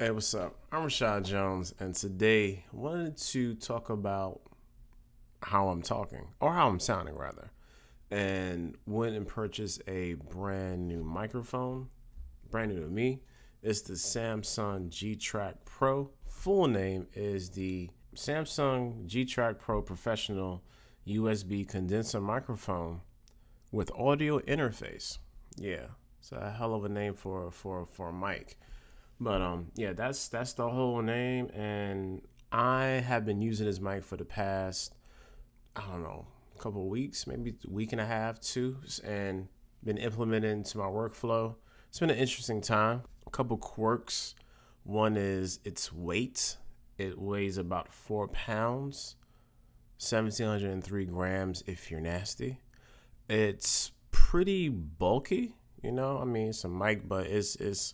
Hey, what's up? I'm Rashad Jones, and today I wanted to talk about how I'm talking, or how I'm sounding rather, and went and purchased a brand new microphone, brand new to me. It's the Samson G-Track Pro. Full name is the Samson G-Track Pro Professional USB Condenser Microphone with Audio Interface. Yeah, it's a hell of a name for a mic. But yeah, that's the whole name, and I have been using this mic for the past, I don't know, couple of weeks, maybe a week and a half, two, and been implemented into my workflow. It's been an interesting time. A couple quirks. One is its weight. It weighs about 4 pounds, 1,703 grams if you're nasty. It's pretty bulky, you know. I mean, it's a mic, but it's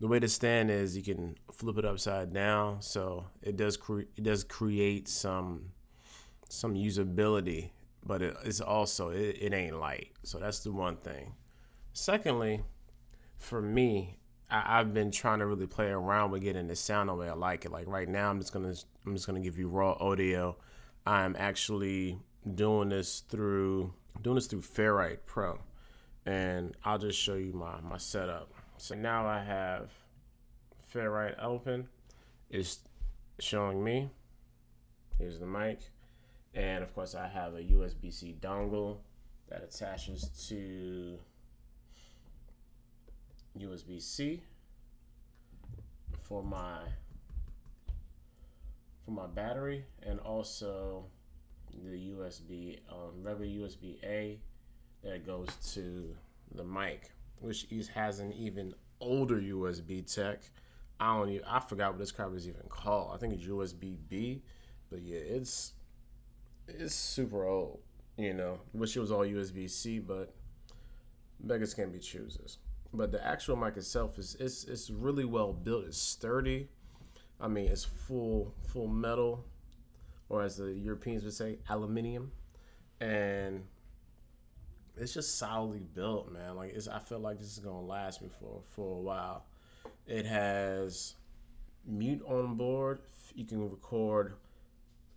the way the stand is, you can flip it upside down, so it does create some usability, but it's also it ain't light, so that's the one thing. Secondly, for me, I've been trying to really play around with getting the sound the way I like it. Like right now, I'm just gonna give you raw audio. I'm actually doing this through Fairlight Pro, and I'll just show you my setup. So now I have Fairlight open. It's showing me. Here's the mic. And of course I have a USB-C dongle that attaches to USB-C for my battery, and also the regular USB-A that goes to the mic, which has an even older USB tech. I forgot what this crap is even called. I think it's USB-B, but yeah, it's super old, you know. Wish it was all USB-C, but beggars can't be choosers. But the actual mic itself is really well built. It's sturdy. I mean, it's full metal, or as the Europeans would say, aluminium, and it's just solidly built, man. Like I feel like this is gonna last me for a while. It has mute on board. You can record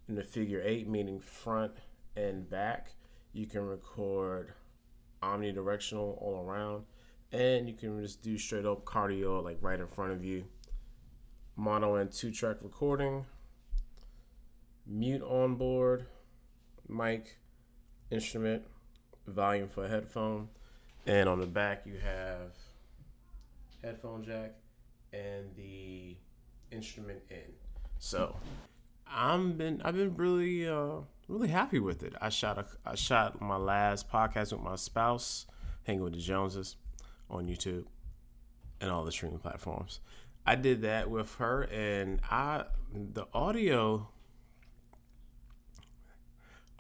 in the figure 8, meaning front and back. You can record omnidirectional all around, and you can just do straight up cardio, like right in front of you. Mono and 2-track recording. Mute on board. Mic, instrument, volume for headphone, and on the back you have headphone jack and the instrument in. So I've been really really happy with it. I shot my last podcast with my spouse, Hanging with the Joneses, on YouTube and all the streaming platforms. I did that with her, and the audio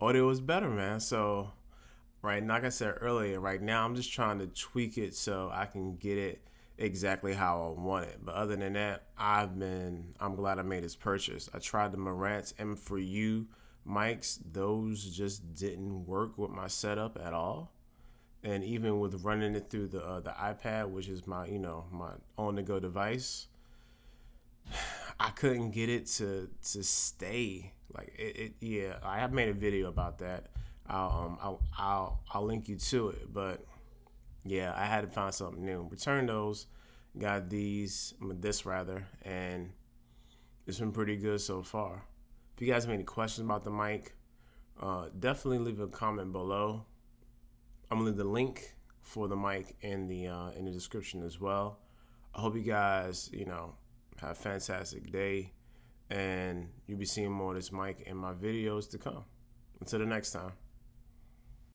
is better, man. So right, and like I said earlier, right now I'm just trying to tweak it so I can get it exactly how I want it. But other than that, I'm glad I made this purchase. I tried the Marantz M4U mics. Those just didn't work with my setup at all. And even with running it through the iPad, which is my on-the-go device, I couldn't get it to stay. Like it yeah, I have made a video about that. I'll link you to it, but yeah, I had to find something new. Returned those, got this, and it's been pretty good so far. If you guys have any questions about the mic, definitely leave a comment below. I'm gonna leave the link for the mic in the description as well. I hope you guys, have a fantastic day, and you'll be seeing more of this mic in my videos to come. Until the next time.